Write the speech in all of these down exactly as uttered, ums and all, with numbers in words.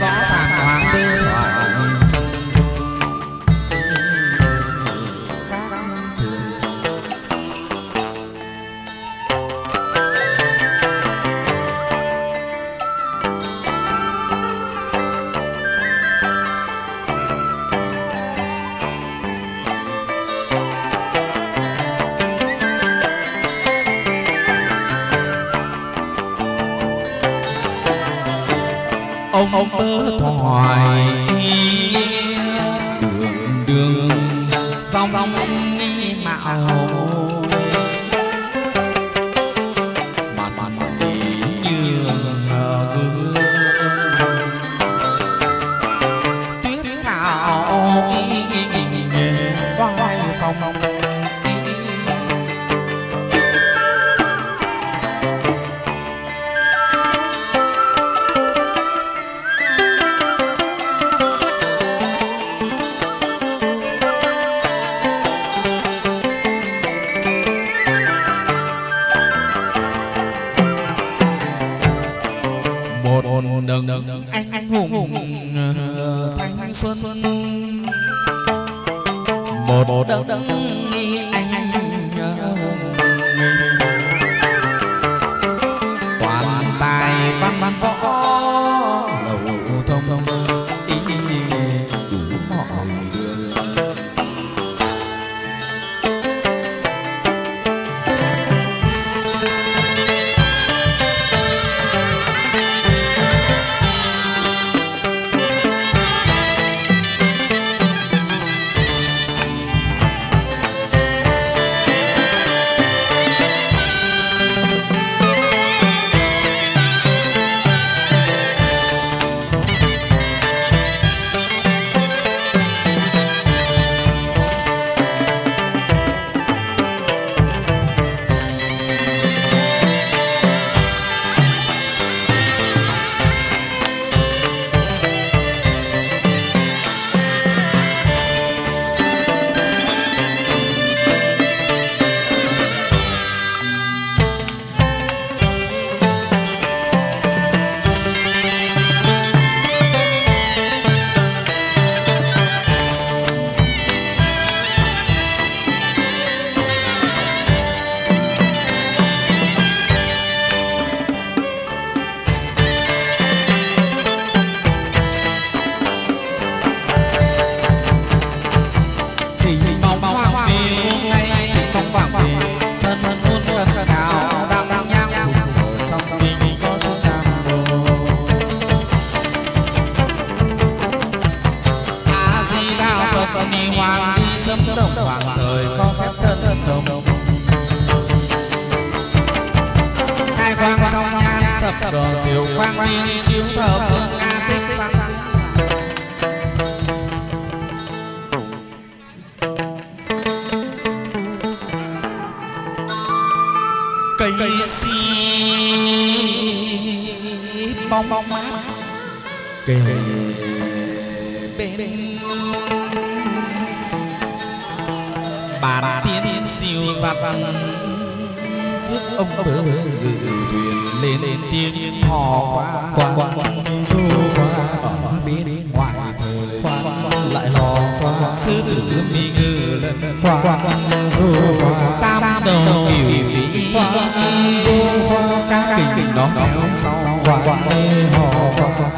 rõ ràng hoàng đế hoàng chân dung khác thường. Ông, ông tớ thoại đường đường song ông nghi mạo mặt mặt ý như ngờ gương tuyết thảo nghề quay phong một đấng anh anh toàn tài văn văn võ lầu thông thông ý đủ mọi đường.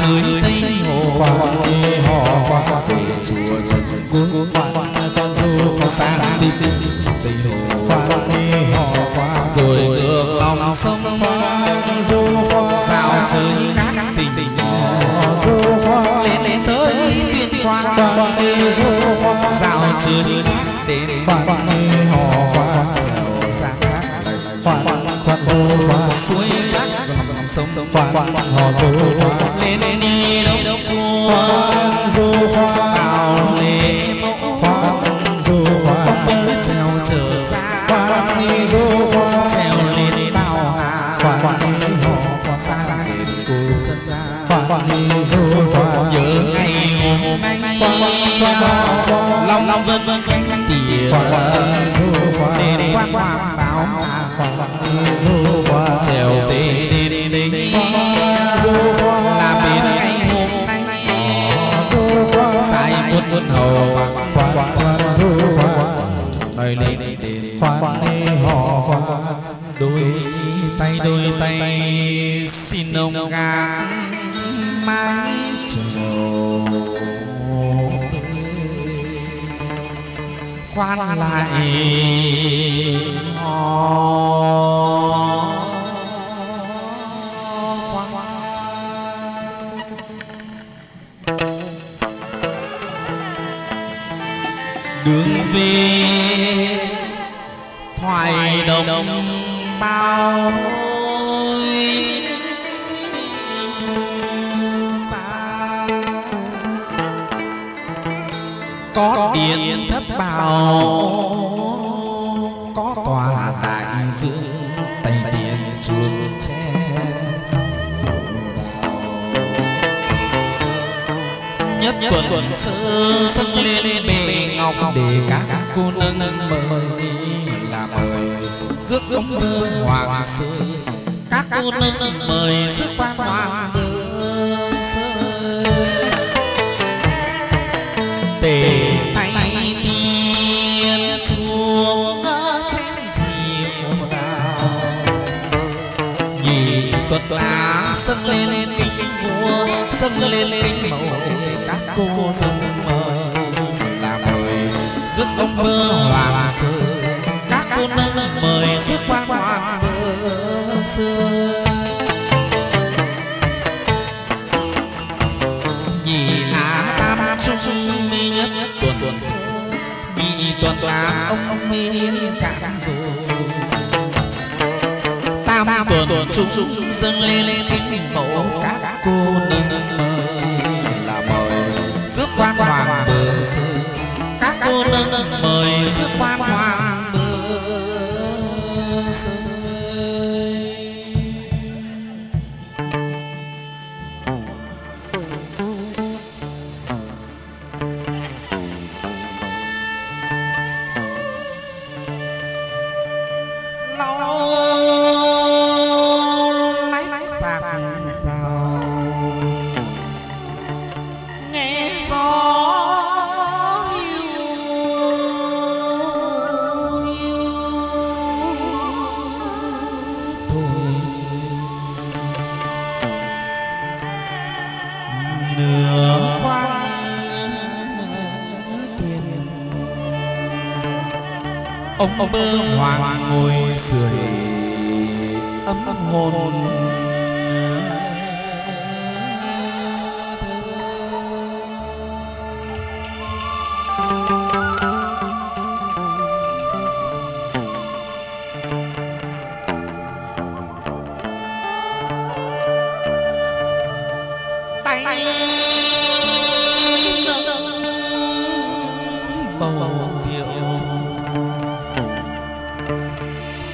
Chửi Tây Hồ, Tây Hồ, Tây Chùa Trần Quốc. của khoan con du sáng đi tình hồ khoan đi họ qua rồi ngược lòng sông khoan du sao chơi các tình tình du khoan lên lên tới tuyệt khoan khoan đi du khoan sao chơi đến khoan đi họ qua khoan khoan du khoan suối các dòng sông khoan họ du khoan lên lên đi đâu khoan du khoan ao lên khoan du khoan bơi treo trở ra khoan đi du khoan treo lên bao hà khoan đi họ còn xa đến cô cất ra khoan đi du khoan nhớ ngày hôm nay lòng lòng vân vân khanh tiền khoan du khoan đến quan hòa báo hà khoan đi du khoan treo tê đê đê đê du khoan là bên anh quân hầu khoan khoan du khoan nơi này đến khoan họ khoan đôi tay đôi tay xin ông gà mãi chờ khoan lại họ đường về thoại đồng bao xa có điện thất bào có tòa đại dương tây tiền chuông tre nhất tuần tuần sơ sưng lên bề ngọc để các cô nương mời là mời rước ống thơ hoàng sơ các cô nương mời rước phan hoàng sơ tề tay tiên chuông chén rượu đào nhìn tuần lá sưng lên kinh vua sưng lên kinh mẫu cô dâng mời là mời rước ông mơ hoàng sơ các cô nương mời rước quan hoàng sơ nhị á tam trung mi nhất tuần tuần sơ nhị tuần á ông ông mi cả rồi tam tuần tuần trung trung dâng lên kính mẫu các cô nương mời rước quan hoàng bờ sơ các cô nương mời rước quan hoàng bờ sơ ông bơ hoàng ngồi sưởi ấm hồn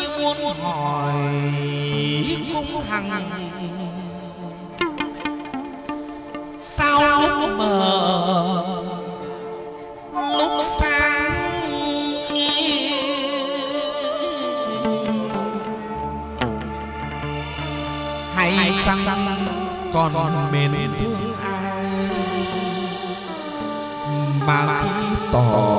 như muốn hỏi cung Hằng sao lúc mờ lúc sáng hay chăng còn mến thương ai mà khi tỏ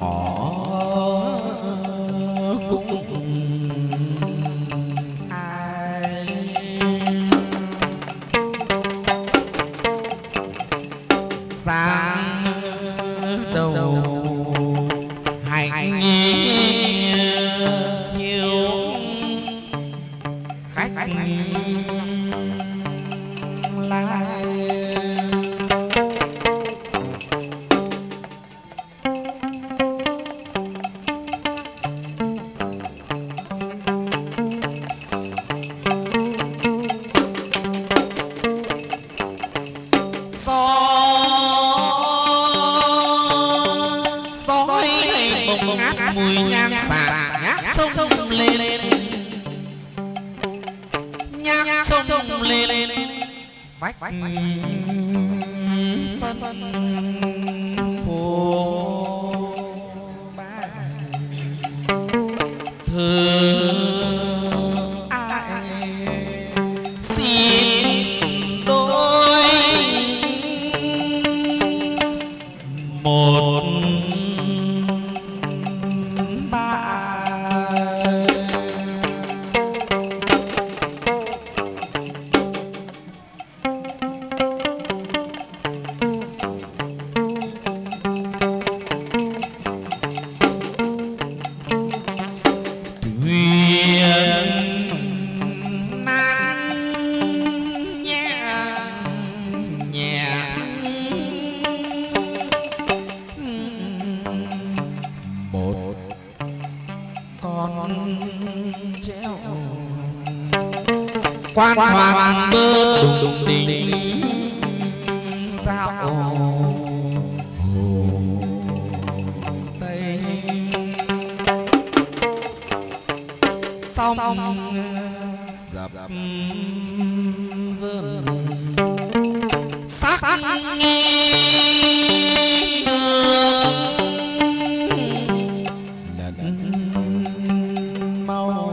ngõ cũng ai sáng đầu hạnh hiếu khách lai quan hoàng bơ đùng đình sao hồ tây sông dập dơ sắc nghe lẫn mau